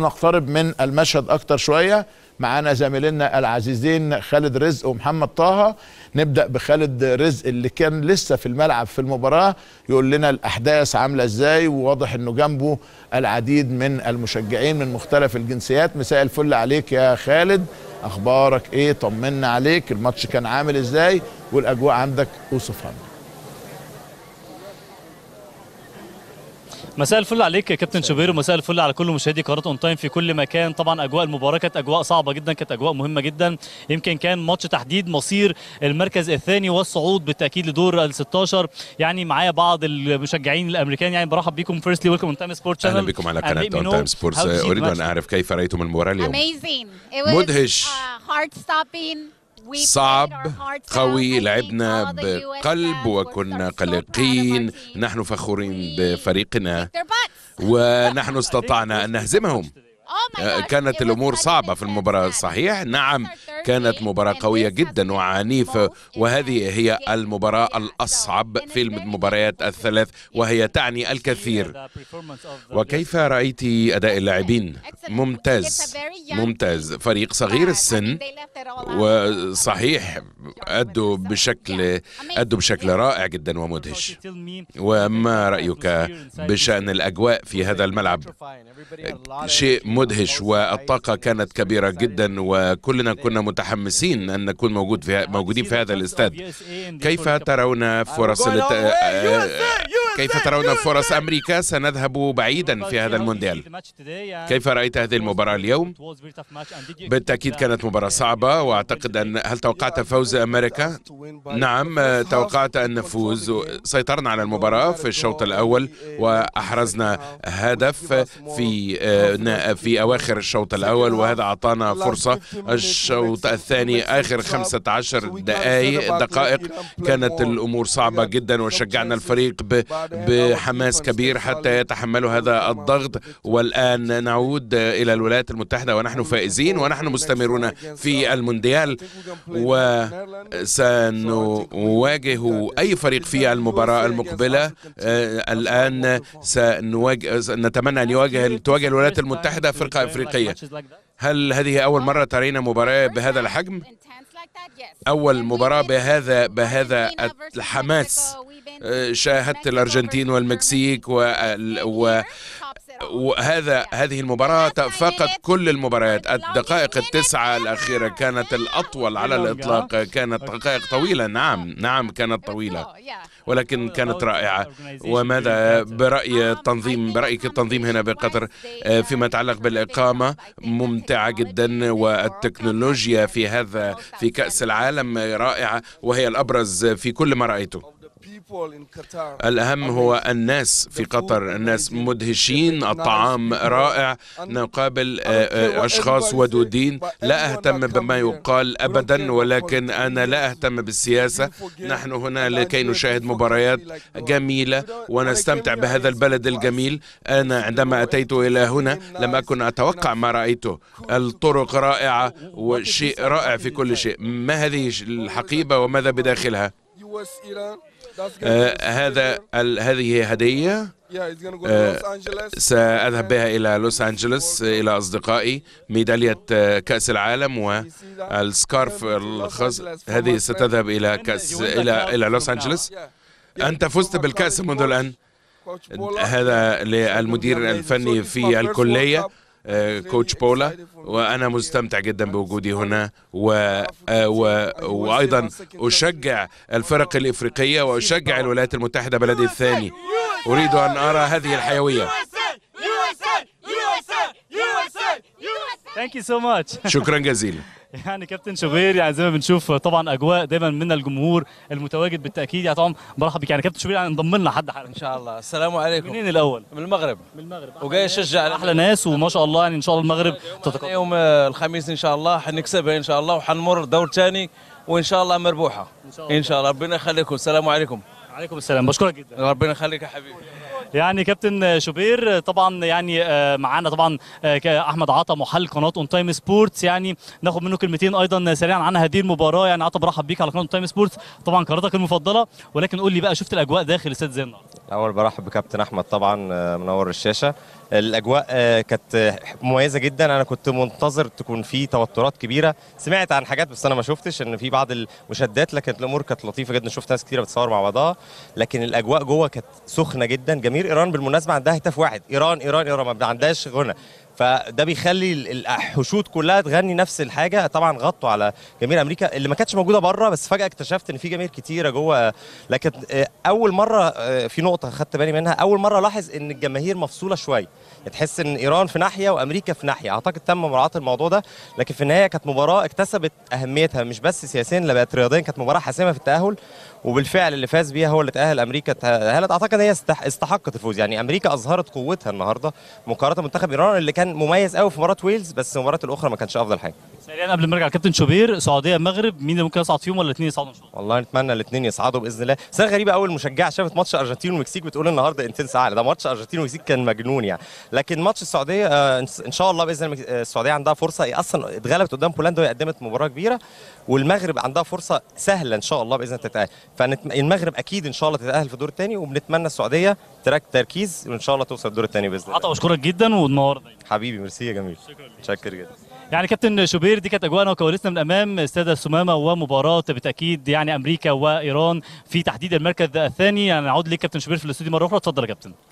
نقترب من المشهد اكتر شويه. معانا زميلنا العزيزين خالد رزق ومحمد طه. نبدا بخالد رزق اللي كان لسه في الملعب في المباراه، يقول لنا الاحداث عامله ازاي، وواضح انه جنبه العديد من المشجعين من مختلف الجنسيات. مساء الفل عليك يا خالد، اخبارك ايه؟ طمنا عليك، الماتش كان عامل ازاي والاجواء عندك اوصفها. مساء الفل عليك يا كابتن شوبير، ومساء الفل على كل مشاهدي قناه اون تايم في كل مكان. طبعا اجواء المباراه كانت اجواء صعبه جدا، كانت اجواء مهمه جدا. يمكن كان ماتش تحديد مصير المركز الثاني والصعود بالتاكيد لدور ال 16. يعني معايا بعض المشجعين الامريكان، يعني برحب بيكم فيرستلي ويلكم اون تايم سبورتس شانل. اهلا بكم على قناه اون تايم سبورتس. اريد ان اعرف كيف رايتم المباراه اليوم؟ مدهش، صعب، قوي، لعبنا بقلب وكنا قلقين. نحن فخورين بفريقنا ونحن استطعنا أن نهزمهم. كانت الأمور صعبة في المباراة، صحيح؟ نعم، كانت مباراة قوية جدا وعنيفة، وهذه هي المباراة الأصعب في المباريات الثلاث وهي تعني الكثير. وكيف رأيت أداء اللاعبين؟ ممتاز ممتاز، فريق صغير السن وصحيح أدوا بشكل رائع جدا ومدهش. وما رأيك بشأن الأجواء في هذا الملعب؟ شيء مدهش، والطاقة كانت كبيرة جدا وكلنا كنا متحمسين أن نكون موجودين في هذا الاستاد. كيف ترون فرص كيف ترون فرص أمريكا؟ سنذهب بعيدا في هذا المونديال. كيف رأيت هذه المباراة اليوم؟ بالتأكيد كانت مباراة صعبة، وأعتقد أن هل توقعت فوز أمريكا؟ نعم، توقعت أن نفوز. سيطرنا على المباراة في الشوط الأول وأحرزنا هدف في أواخر الشوط الأول، وهذا أعطانا فرصة. الشوط الثاني آخر 15 دقائق كانت الأمور صعبة جدا، وشجعنا الفريق بحماس كبير حتى يتحملوا هذا الضغط. والآن نعود إلى الولايات المتحدة ونحن فائزين، ونحن مستمرون في المونديال، وسنواجه أي فريق في المباراة المقبلة. الآن نتمنى أن تواجه الولايات المتحدة فرقة أفريقية. هل هذه أول مرة ترين مباراة بهذا الحجم؟ أول مباراة بهذا الحماس. شاهدت الأرجنتين والمكسيك هذه المباراة فقط. كل المباريات الدقائق التسعة الأخيرة كانت الأطول على الإطلاق، كانت دقائق طويلة. نعم كانت طويلة ولكن كانت رائعة. وماذا برأي التنظيم؟ برأيك التنظيم هنا بقطر فيما يتعلق بالإقامة ممتعة جدا، والتكنولوجيا في كأس العالم رائعة وهي الأبرز في كل ما رأيته. الأهم هو الناس في قطر، الناس مدهشين، الطعام رائع، نقابل أشخاص ودودين. لا أهتم بما يقال أبدا، ولكن أنا لا أهتم بالسياسة. نحن هنا لكي نشاهد مباريات جميلة ونستمتع بهذا البلد الجميل. أنا عندما أتيت إلى هنا لم أكن أتوقع ما رأيته. الطرق رائعة وشيء رائع في كل شيء. ما هذه الحقيبة وماذا بداخلها؟ هذه هدية سأذهب بها إلى لوس أنجلوس إلى أصدقائي. ميدالية كأس العالم والسكارف الخاص، هذه ستذهب إلى لوس أنجلوس. أنت فزت بالكأس منذ الآن. هذا للمدير الفني في الكلية كوتش بولا، وأنا مستمتع جدا بوجودي هنا. وأيضا أشجع الفرق الإفريقية وأشجع الولايات المتحدة بلدي الثاني. أريد أن أرى هذه الحيوية. شكرا جزيلا. يعني كابتن شوبير، يعني زي ما بنشوف طبعا اجواء دايما من الجمهور المتواجد بالتاكيد. يعني طبعا برحب بك. يعني كابتن شوبير، يعني انضم لنا حد حالا ان شاء الله. السلام عليكم. منين الاول؟ من المغرب. من المغرب، وجاي اشجع احلى ناس. وما شاء الله، يعني ان شاء الله المغرب تتقدم يوم الخميس ان شاء الله حنكسبها ان شاء الله، وحنمر دور ثاني وان شاء الله مربوحه ان شاء الله. ربنا يخليكم. السلام عليكم. وعليكم السلام، بشكرك جدا. ربنا يخليك يا حبيبي. يعني كابتن شوبير، طبعا يعني معانا طبعا احمد عطا محلل قناه اون تايم سبورتس. يعني ناخد منه كلمتين ايضا سريعا عن هذه المباراه. يعني عطا، برحب بيك على قناه اون تايم سبورتس، طبعا قناتك المفضله، ولكن قول لي بقى شفت الاجواء داخل الاستاد ازاي النهارده؟ اول برحب بكابتن احمد، طبعا منور الشاشه. الاجواء كانت مميزه جدا. انا كنت منتظر تكون في توترات كبيره، سمعت عن حاجات بس انا ما شفتش ان في بعض المشادات، لكن الامور كانت لطيفه جدا. شفت ناس كتيره بتصور مع بعضها، لكن الاجواء جوه كانت سخنه جدا. جماهير ايران بالمناسبه عندها هتاف واحد، ايران ايران ايران، ما عندهاش غنى، فده بيخلي الحشود كلها تغني نفس الحاجه. طبعا غطوا على جماهير امريكا اللي ما كانتش موجوده بره، بس فجاه اكتشفت ان في جماهير كتيره جوه. لكن اول مره في نقطه خدت بالي منها، اول مره الاحظ ان الجماهير مفصوله شويه، تحس ان ايران في ناحيه وامريكا في ناحيه. اعتقد تم مراعاه الموضوع ده، لكن في النهايه كانت مباراه اكتسبت اهميتها مش بس سياسيا، لا بقت رياضيا. كانت مباراه حاسمه في التاهل، وبالفعل اللي فاز بيها هو اللي تاهل. امريكا تاهلت، اعتقد هي استحقت الفوز. يعني امريكا اظهرت قوتها النهارده مقارنه بمنتخب ايران اللي كان مميز قوي في مباراه ويلز، بس المباراه الاخرى ما كانش افضل حاجه. سريعا قبل ما نرجع لكابتن شوبير، السعوديه المغرب مين اللي ممكن يصعد فيهم، ولا الاثنين يصعدوا ان شاء الله؟ والله نتمنى الاثنين يصعدوا باذن الله. بس غريبه قوي، المشجعه شافت ماتش ارجنتين والمكسيك بتقول النهارده انتنس اعلى، ده ماتش ارجنتين والمكسيك كان مجنون يعني. لكن ماتش السعوديه ان شاء الله باذن الله السعوديه عندها فرصه، هي اصلا اتغلبت قدام بولندا وهي قدمت مباراه كبيره، والمغرب عندها فرصه سهله ان شاء الله باذن الله تتاهل. فالمغرب اكيد ان شاء الله تتاهل في الدور الثاني، وبنتمنى السعوديه تركيز وان شاء الله توصل الدور الثاني باذن الله. عطا اشكرك جدا والنهار دايما. حبيبي ميرسي يا جميل، شكرا جدا. يعني كابتن شوبير، دي كانت اجواءنا وكواليسنا من امام استاد الثمامه ومباراه بالتاكيد يعني امريكا وايران في تحديد المركز الثاني. يعني نعود لكابتن شوبير في الاستوديو مره اخرى، اتفضل يا كابتن.